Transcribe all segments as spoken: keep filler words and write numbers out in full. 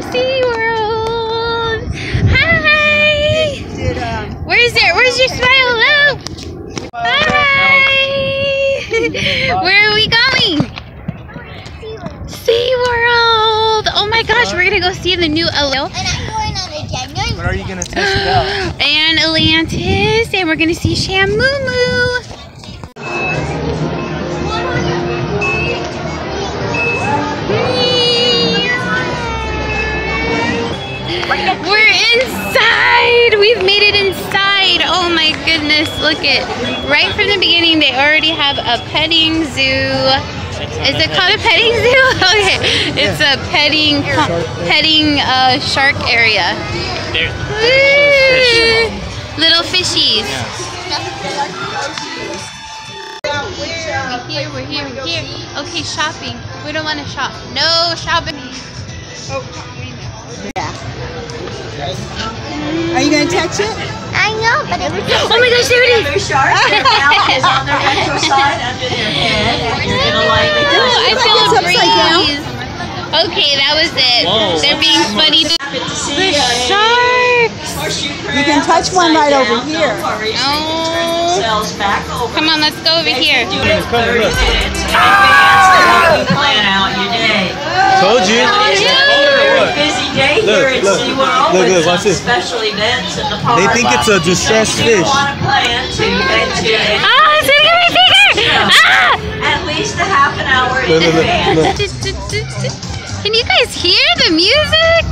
to SeaWorld. Hi. Did, did, um, Where's it? Where's your smile? Hello. Hi. Where are we going? SeaWorld. SeaWorld. Oh my gosh, we're gonna go see the new Electric Eel. And I'm going on a January. What are you gonna test it out? And Atlantis, and we're gonna see Shamu. We're inside! We've made it inside! Oh my goodness, look it. Right from the beginning, they already have a petting zoo. Is it called a petting zoo? Okay, it's a petting petting uh, shark area. Ooh, little fishies. We're here, we're here, we're here. Okay, shopping. We don't want to shop. No shopping. Are you gonna touch it? I know, but it was just oh my gosh, there it is! Shark, their mouth is on their retro side under their head, and you're gonna like it. Oh, I feel a breeze. Okay, that was it. Whoa. They're being funny. The sharks! You can touch one right over here. Oh. Come on, let's go over here. Told you. Busy day here at SeaWorld with some special events in the park. They think it's a distressed fish. Ah, it's gonna get my finger! Ah! At least a half an hour in advance. Can you guys hear the music?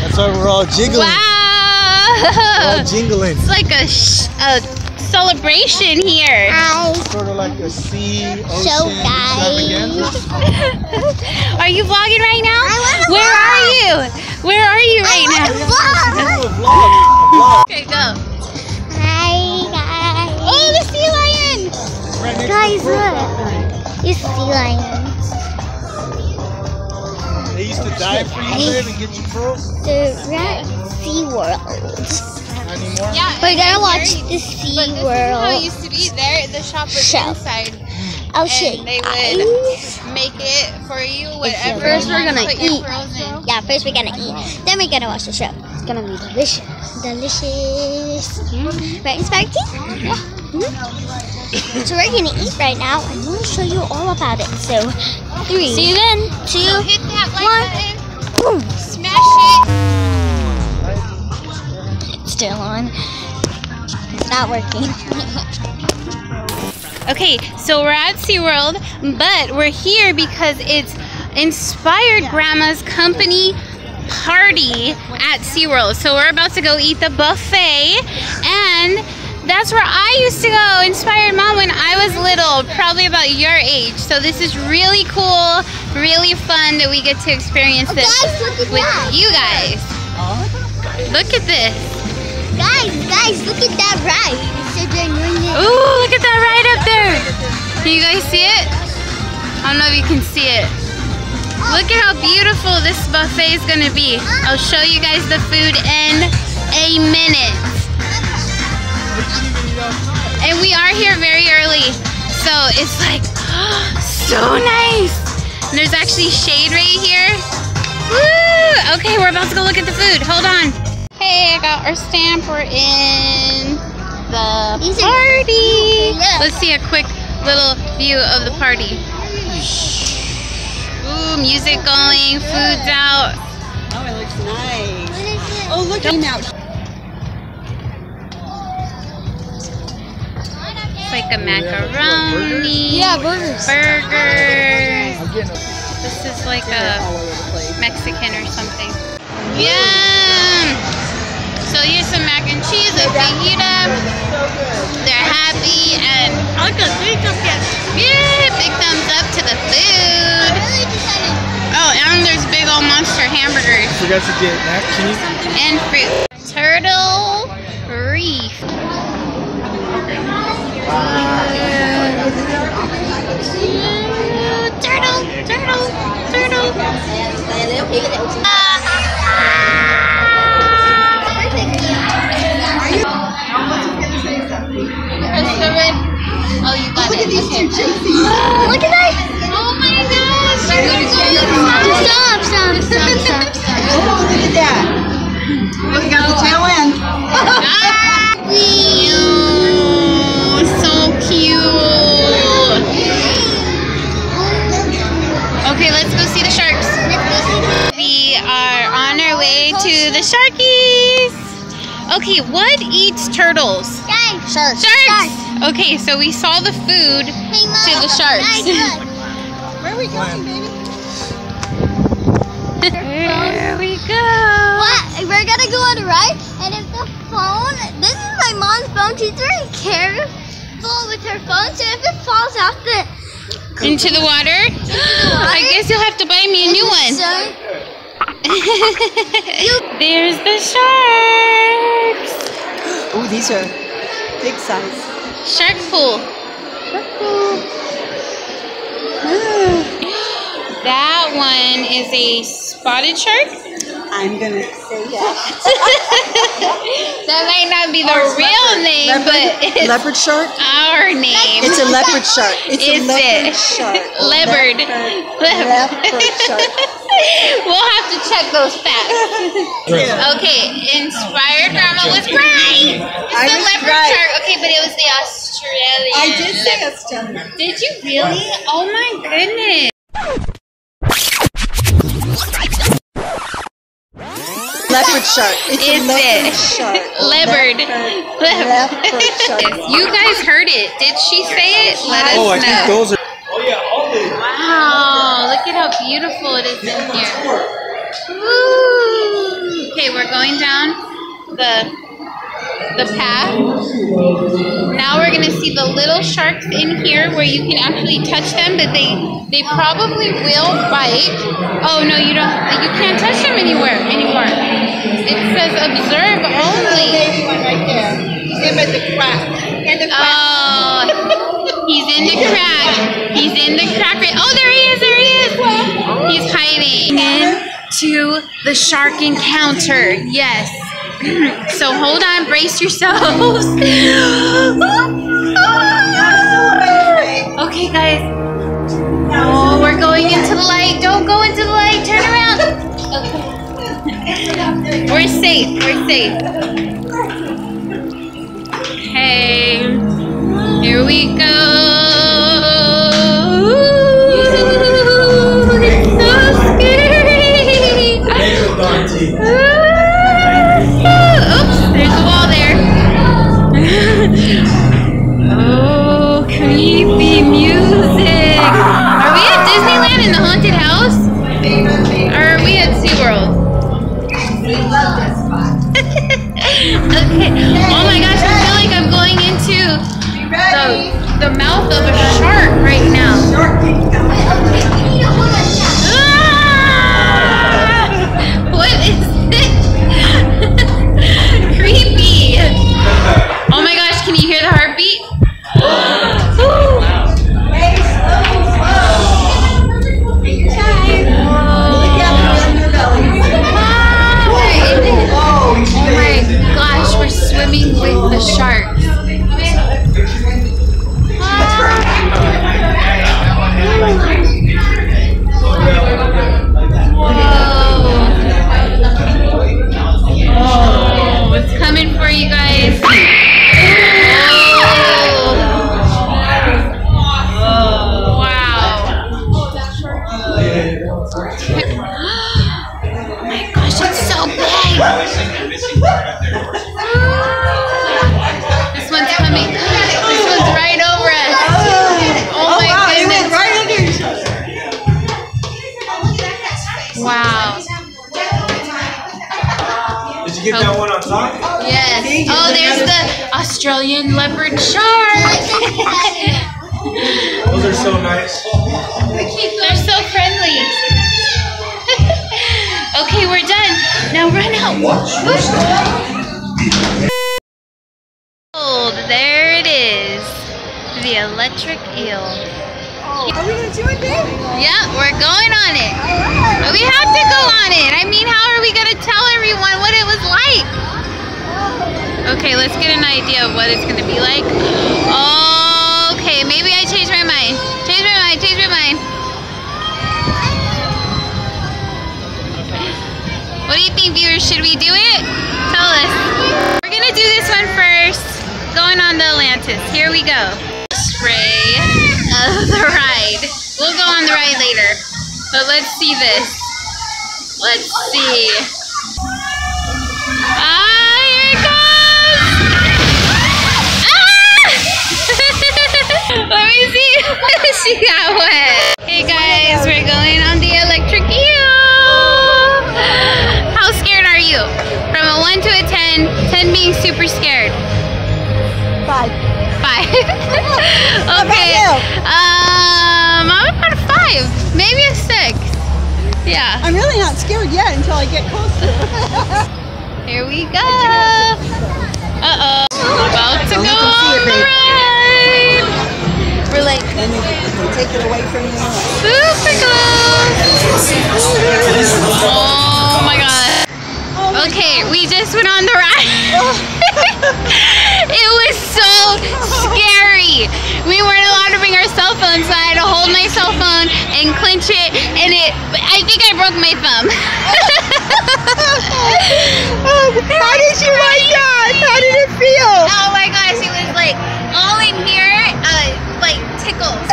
That's why we're all jiggling. Wow! We're all jingling. It's like a sh a celebration here. It's sort of like a sea ocean extravaganza. Are you vlogging right now? I want to Where vlog. are you? Where are you right I now? Vlog. Vlog. Okay, go. Hi guys. Oh, the sea lion. Right guys, look. It's sea lions. They used to dive for you there and get you pearls. They're at SeaWorld. Yeah, we're gonna watch the SeaWorld. This is how it used to be. There, the shop was Show. inside. Oh shit! They would make it for you. Whatever. First, we're gonna eat. Yeah, first we're gonna eat. Then we're gonna watch the show. It's gonna be delicious. Delicious. Mm-hmm. Right, Sparky? Yeah. Mm-hmm. So we're gonna eat right now, and we'll show you all about it. So, three. See you then. Two. So hit that like one. Button. Smash it. Still on. It's not working. Okay, so we're at SeaWorld, but we're here because it's Inspired Grandma's Company Party at SeaWorld. So we're about to go eat the buffet, and that's where I used to go, Inspired Mom, when I was little, probably about your age. So this is really cool, really fun that we get to experience this okay, with that. you guys. Look at this. Guys, guys, look at that ride. Ooh, look at that ride up there. Can you guys see it? I don't know if you can see it. Look at how beautiful this buffet is going to be. I'll show you guys the food in a minute. And we are here very early. So it's like, oh, so nice. And there's actually shade right here. Woo! Okay, we're about to go look at the food. Hold on. Hey, I got our stamp. We're in the party. Let's see a quick little view of the party. Ooh, music going, food's out. Oh, it looks nice. Oh, look, it came out. It's like a macaroni. Yeah, burgers. Burgers. This is like a Mexican or something. Yum! So here's some mac and cheese, a fajita. They're happy and yeah, big thumbs up to the food. Oh, and there's big old monster hamburgers. Forgot to get mac and cheese and fruit. Turtle reef. Uh, turtle, turtle, turtle. Uh, Oh, you got oh, it. Look at these two chasing. Look at that. Oh my gosh. Stop, stop, stop, stop, stop. say to the sharkies. Okay, what eats turtles? Sharks. Sharks. Sharks. Okay, so we saw the food hey, Mom, to the sharks. Where are we going, baby? There we go. What? We're gonna go on a ride, and if the phone, this is my mom's phone. She's very careful with her phone, so if it falls off the into the water, into the water I guess you'll have to buy me a new one. There's the sharks. Oh, these are big size. Shark pool. Shark pool. That one is a spotted shark. I'm gonna say that. That might not be the oh, real leopard. name, leopard, but it's leopard shark. Our name. It's a leopard shark. It's is a leopard it? shark. Leopard. Leopard, leopard. leopard shark. We'll have to check those facts. Yeah. Okay, inspired drama was right. It's I the leopard right. shark. Okay, but it was the Australian. I did say Australian. Did you really? Oh my goodness. Leopard shark. It's is a leopard it? shark. Leopard. Leopard. Leopard shark. You guys heard it. Did she say it? Let us oh, know. I think those are oh, yeah, all these. Wow. Look at how beautiful it is in here. Woo. Okay, we're going down the, the path. Now we're going to see the little sharks in here where you can actually touch them, but they, they probably will bite. Oh, no, you don't. You can't touch them anywhere anymore. It says observe only. There's one right there. He's in the crack. In the crack. Oh, he's in the crack. He's in the crack. Oh, there he is. There he is. He's hiding. Into the shark encounter. Yes. So hold on. Brace yourselves. Okay, guys. Oh, we're going into the light. Don't go into the light. Turn around. Okay. We're safe, we're safe. Okay, here we go. Ooh, it's so scary. Ooh, oops, there's a wall there. Oh, creepy music. Are we at Disneyland in the haunted house? Or are we at SeaWorld? We love this spot. Okay. Oh my gosh, I feel like I'm going into the, the mouth of a shark right now. Ah! What is this? Creepy. Oh my gosh, can you hear the heartbeat? With the sharks. Whoa. Whoa. It's coming for you guys. Whoa. Wow. Oh my gosh, it's so big. Get that one on top? Yes. Oh, there's the Australian leopard shark. Those are so nice. They're so friendly. Okay, we're done. Now run out. Oh, there it is. The electric eel. Are we going to do it, babe? Yeah, we're going on it. But we have to go on it. I mean, how are we going to tell everyone what it was like? Okay, let's get an idea of what it's going to be like. Okay, maybe I changed my mind. Change my mind, change my mind. What do you think, viewers? Should we do it? Tell us. We're going to do this one first. Going on the Atlantis. Here we go. Spray of the ride. We'll go on the ride later. But let's see this. Let's see. not scared yet until I get closer. Here we go. Uh-oh. About to go on the ride. We're like, take it away from you. Super close. Oh my god. Okay, we just went on the ride. It was so scary. We weren't allowed to bring our cell phones, so I had to hold my cell phone and clench it, and it, I think I broke my thumb. Oh, how did you like that? How did it feel? Oh my gosh, it was like all in here, uh, like tickles.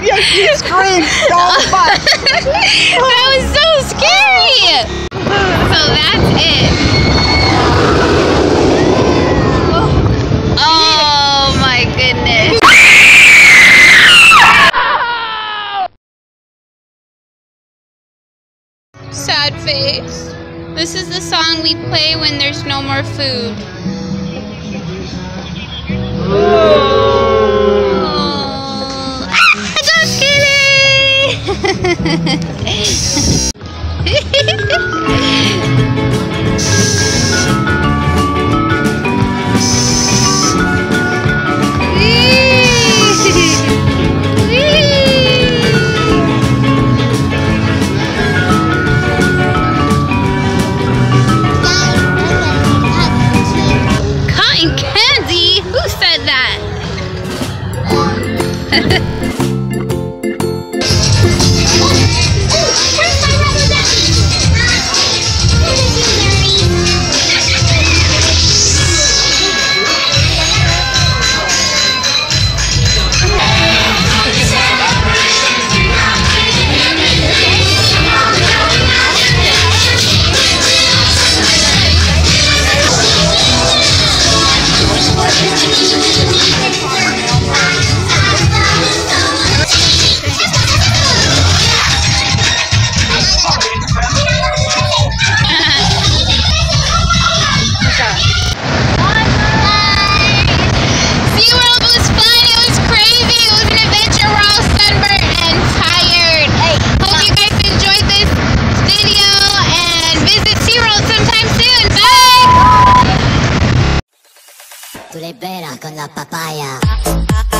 Yes, you screamed so much. That was so scary. So that's it. Oh my goodness. Sad face. This is the song we play when there's no more food. Oh. Ah, just kidding. Tu libera con la papaya.